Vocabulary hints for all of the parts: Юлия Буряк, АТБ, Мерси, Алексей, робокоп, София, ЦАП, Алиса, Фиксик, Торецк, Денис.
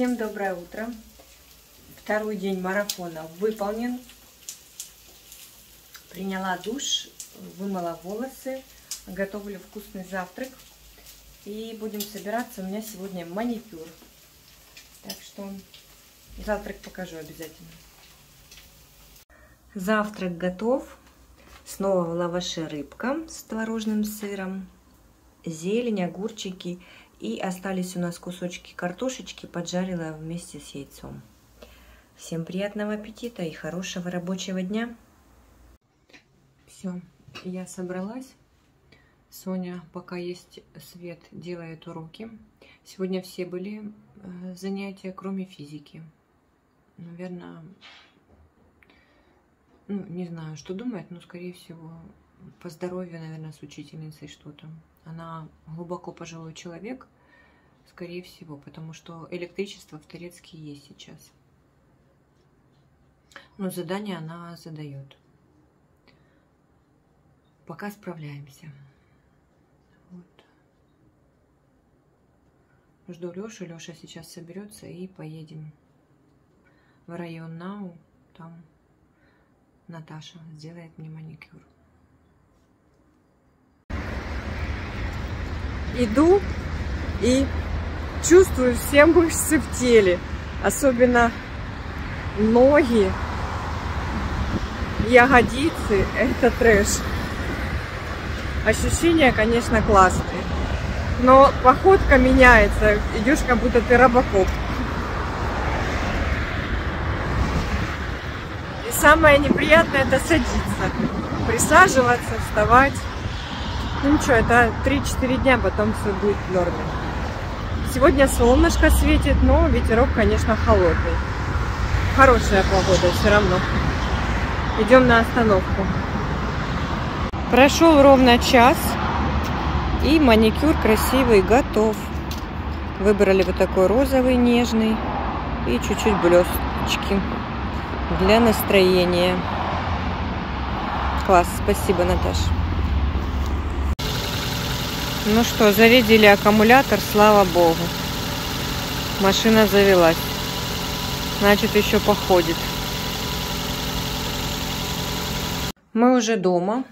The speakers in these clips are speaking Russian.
Всем доброе утро. Второй день марафона выполнен. Приняла душ, вымыла волосы, готовлю вкусный завтрак. И будем собираться. У меня сегодня маникюр. Так что завтрак покажу обязательно. Завтрак готов. Снова в лаваше рыбка с творожным сыром, зелень, огурчики. И остались у нас кусочки картошечки, поджарила вместе с яйцом. Всем приятного аппетита и хорошего рабочего дня. Все, я собралась. Соня, пока есть свет, делает уроки. Сегодня все были занятия, кроме физики. Наверное, не знаю, что думает, но, скорее всего, по здоровью, наверное, с учительницей что-то. Она глубоко пожилой человек, скорее всего, потому что электричество в Торецке есть сейчас. Но задание она задает. Пока справляемся. Вот. Жду Лешу. Леша сейчас соберется и поедем в район Нау. Там Наташа сделает мне маникюр. Иду и чувствую все мышцы в теле, особенно ноги, ягодицы, это трэш. Ощущения, конечно, классные, но походка меняется, идешь как будто ты робокоп. И самое неприятное — это садиться, присаживаться, вставать. Ну ничего, это 3-4 дня, потом все будет нормально. Сегодня солнышко светит, но ветерок, конечно, холодный. Хорошая погода все равно. Идем на остановку. Прошел ровно час, и маникюр красивый готов. Выбрали вот такой розовый, нежный, и чуть-чуть блесточки для настроения. Класс, спасибо, Наташа. Ну что, зарядили аккумулятор, слава богу. Машина завелась. Значит, еще походит. Мы уже дома.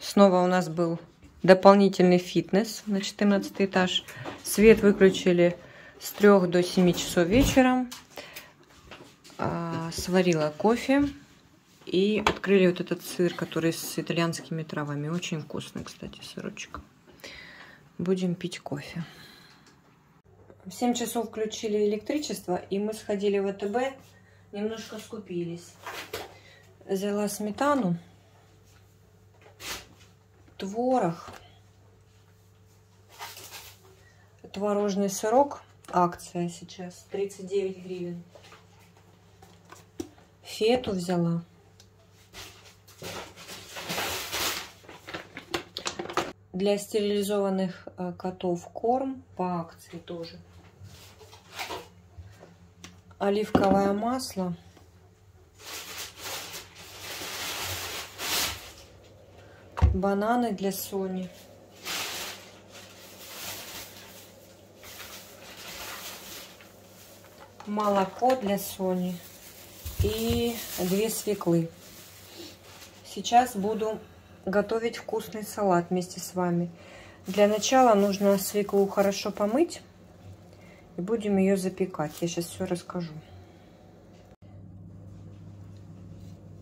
Снова у нас был дополнительный фитнес на 14 этаж. Свет выключили с 3 до 7 часов вечера. Сварила кофе. И открыли вот этот сыр, который с итальянскими травами. Очень вкусный, кстати, сырочек. Будем пить кофе. В 7 часов включили электричество, и мы сходили в АТБ, немножко скупились. Взяла сметану, творог, творожный сырок, акция сейчас, 39 гривен. Фету взяла. Для стерилизованных котов корм по акции тоже. Оливковое масло. Бананы для Сони. Молоко для Сони. И 2 свеклы. Сейчас буду готовить вкусный салат вместе с вами. Для начала нужно свеклу хорошо помыть. И будем ее запекать. Я сейчас все расскажу.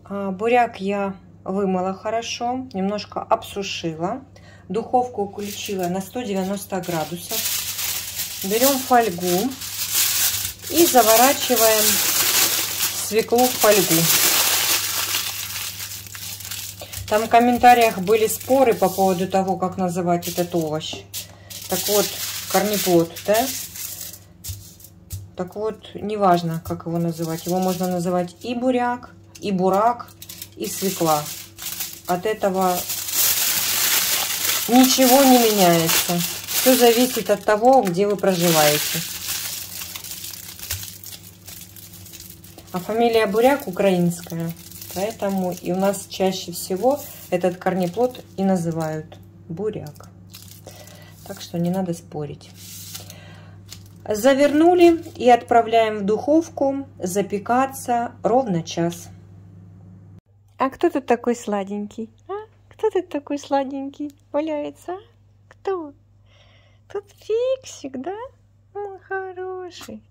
Буряк я вымыла хорошо. Немножко обсушила. Духовку включила на 190 градусов. Берем фольгу. И заворачиваем свеклу в фольгу. Там в комментариях были споры по поводу того, как называть этот овощ. Так вот, корнеплод, да? Так вот, неважно, как его называть. Его можно называть и буряк, и бурак, и свекла. От этого ничего не меняется. Все зависит от того, где вы проживаете. А фамилия буряк украинская. Поэтому и у нас чаще всего этот корнеплод и называют буряк. Так что не надо спорить. Завернули и отправляем в духовку запекаться ровно час. А кто тут такой сладенький? А? Кто тут такой сладенький? Валяется? А? Кто? Тут Фиксик, да? Он хороший.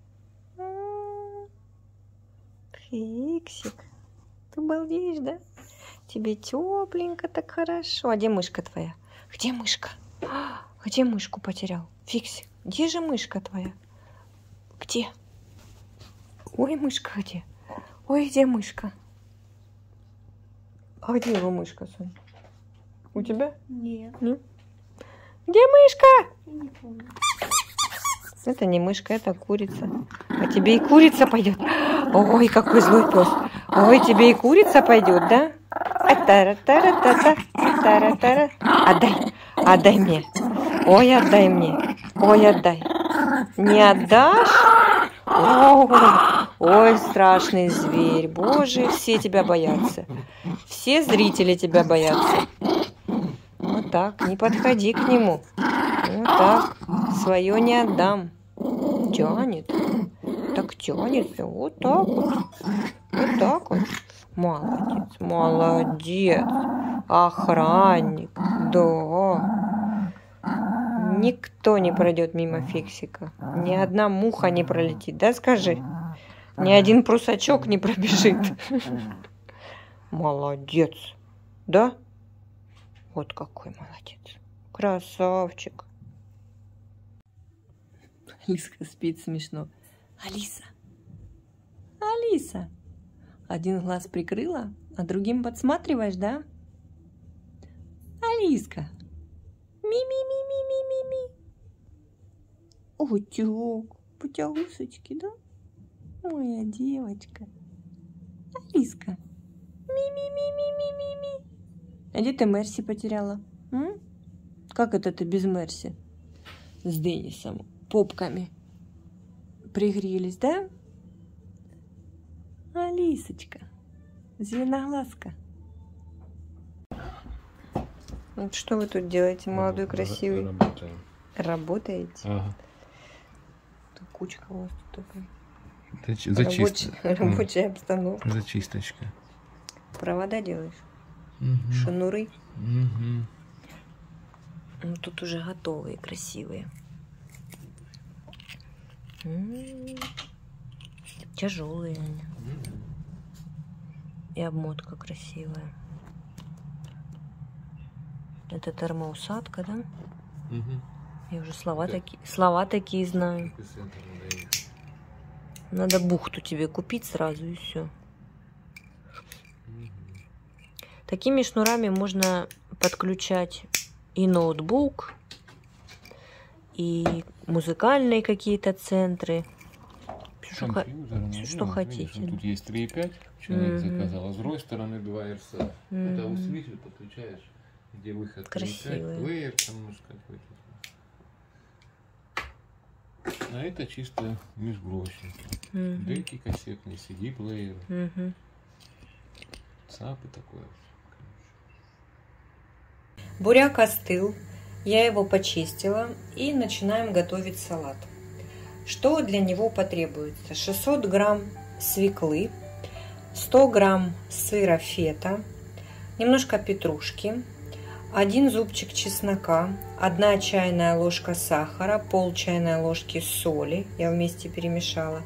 Фиксик. Ты балдеешь, да? Тебе тепленько так хорошо. А где мышка твоя? Где мышка? Где мышку потерял? Фиксик, где же мышка твоя? Где? Ой, мышка где? Ой, где мышка? А где его мышка, Соня? У тебя? Нет. Нет? Где мышка? Я не помню. Это не мышка, это курица. А тебе и курица пойдет. Ой, какой злой пес. Ой, тебе и курица пойдет, да? А-тара-тара-та-та-тара-тара. Отдай. Отдай мне. Ой, отдай мне. Ой, отдай. Не отдашь? Ой, страшный зверь. Боже, все тебя боятся. Все зрители тебя боятся. Вот так. Не подходи к нему. Вот так. Свое не отдам. Тянет. Так тянет. Вот так вот. Вот так вот. Молодец. Молодец. Охранник. Да. Никто не пройдет мимо Фиксика. Ни одна муха не пролетит. Да, скажи? Ни один прусачок не пробежит. Молодец. Да? Вот какой молодец. Красавчик. Алиска спит смешно. Алиса. Алиса. Один глаз прикрыла, а другим подсматриваешь, да? Алиска. Ми-ми-ми-ми-ми-ми-ми. Утюг. Путягусочки, да? Моя девочка. Алиска. Ми-ми-ми-ми-ми-ми-ми. А где ты Мерси потеряла? М? Как это ты без Мерси? С Денисом. Попками. Пригрелись, да? Алисочка, зеленоглазка. Вот что вы тут делаете, молодой, красивый? Работаем. Работаете? Ага. Тут кучка у вас тут такая. Рабочая обстановка. Зачисточка. Провода делаешь? Угу. Шнуры? Угу. Ну, тут уже готовые, красивые. Тяжелые они. И обмотка красивая. Это термоусадка, да? Угу. Я уже слова такие знаю. Надо бухту тебе купить сразу и все. Угу. Такими шнурами можно подключать и ноутбук, и музыкальные какие-то центры. Все, что хотите. Видишь, тут есть 3,5. Человек заказал. А с другой стороны 2 РСА. Это усилитель подключаешь, где выход 3,5. Плеер там может какой-то. А это чисто межгрошники. Дельки кассетные, CD-плееры. ЦАП и такое. Буряк остыл. Я его почистила. И начинаем готовить салат. Что для него потребуется? 600 грамм свеклы, 100 грамм сыра фета, немножко петрушки, 1 зубчик чеснока, 1 чайная ложка сахара, пол чайной ложки соли, я вместе перемешала,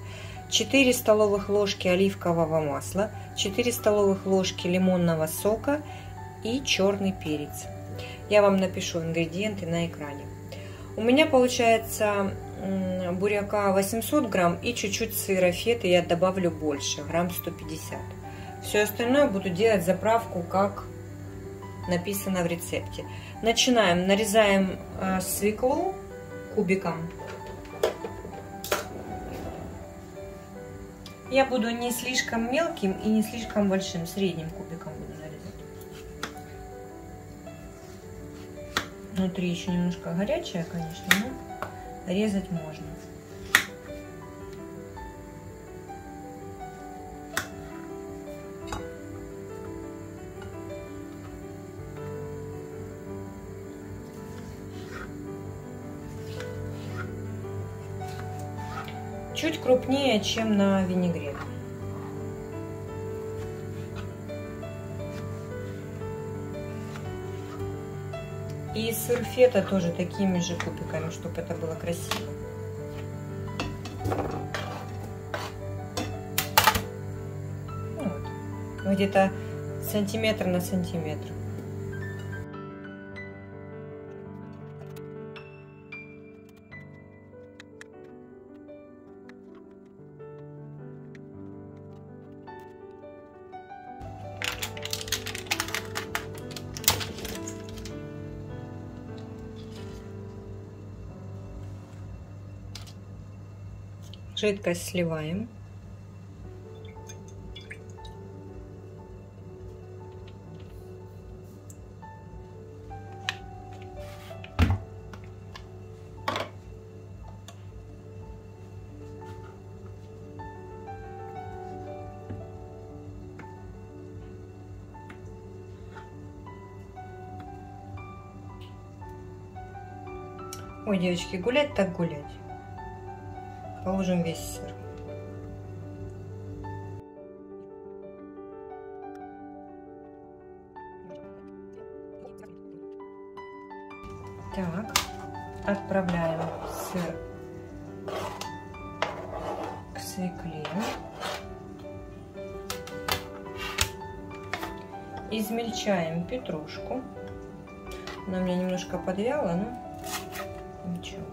4 столовых ложки оливкового масла, 4 столовых ложки лимонного сока и черный перец. Я вам напишу ингредиенты на экране. У меня получается буряка 800 грамм и чуть-чуть сыра фета я добавлю больше, грамм 150. Все остальное буду делать заправку, как написано в рецепте. Начинаем, нарезаем свеклу кубиком. Я буду не слишком мелким и не слишком большим, средним кубиком буду нарезать. Внутри еще немножко горячая, конечно, но резать можно. чуть крупнее, чем на винегрет. И сыр фета тоже такими же кубиками, чтобы это было красиво. Вот. Где-то сантиметр на сантиметр. Жидкость сливаем. Ой, девочки, гулять так гулять. Положим весь сыр. Так, отправляем сыр к свекле. Измельчаем петрушку. Она у меня немножко подвяла, но ничего.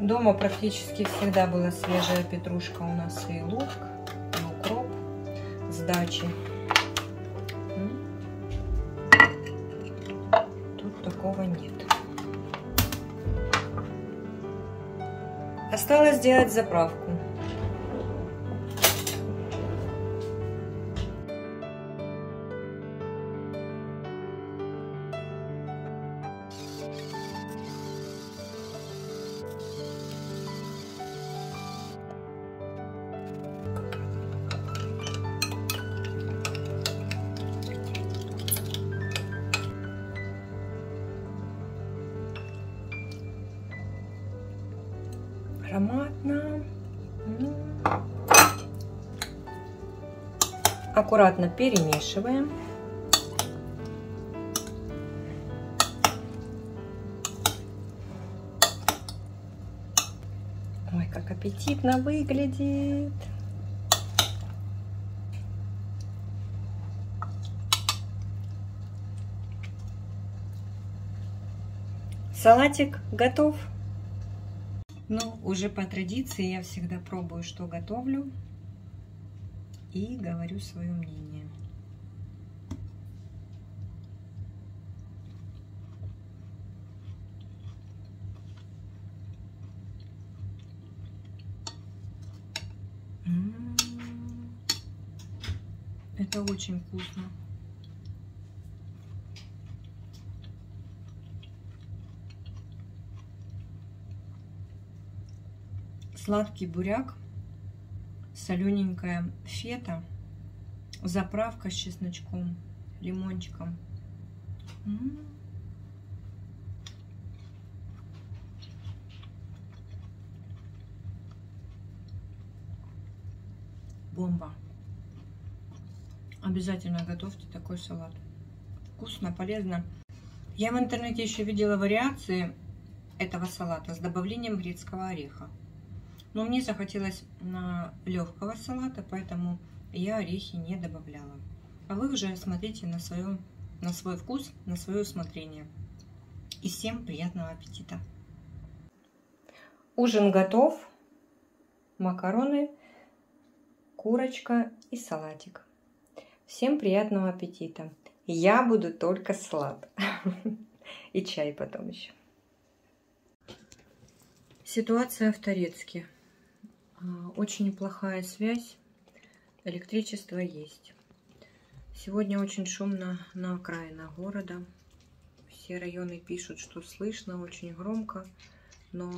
Дома практически всегда была свежая петрушка у нас, и лук, и укроп с дачи. Тут такого нет. Осталось сделать заправку. Ароматно. Аккуратно перемешиваем. Ой, как аппетитно выглядит. Салатик готов. Ну, уже по традиции я всегда пробую, что готовлю, и говорю свое мнение. Это очень вкусно. Сладкий буряк, солененькая фета, заправка с чесночком, лимончиком. Бомба! Обязательно готовьте такой салат. Вкусно, полезно. Я в интернете еще видела вариации этого салата с добавлением грецкого ореха. Но мне захотелось легкого салата, поэтому я орехи не добавляла. А вы уже смотрите на свой вкус, на свое усмотрение. И всем приятного аппетита! Ужин готов. Макароны, курочка и салатик. Всем приятного аппетита! Я буду только салат. И чай потом еще. Ситуация в Торецке. Очень плохая связь, электричество есть. Сегодня очень шумно на окраинах города. Все районы пишут, что слышно, очень громко, но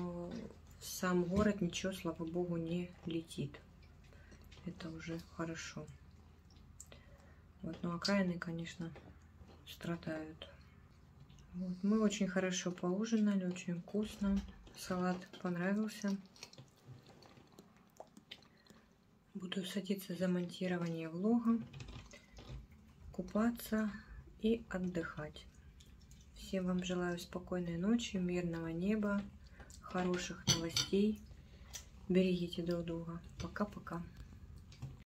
в сам город ничего, слава богу, не летит. Это уже хорошо. Вот, но окраины, конечно, страдают. Вот. Мы очень хорошо поужинали, очень вкусно. Салат понравился. Буду садиться за монтирование влога, купаться и отдыхать. Всем вам желаю спокойной ночи, мирного неба, хороших новостей. Берегите друг друга. Пока-пока.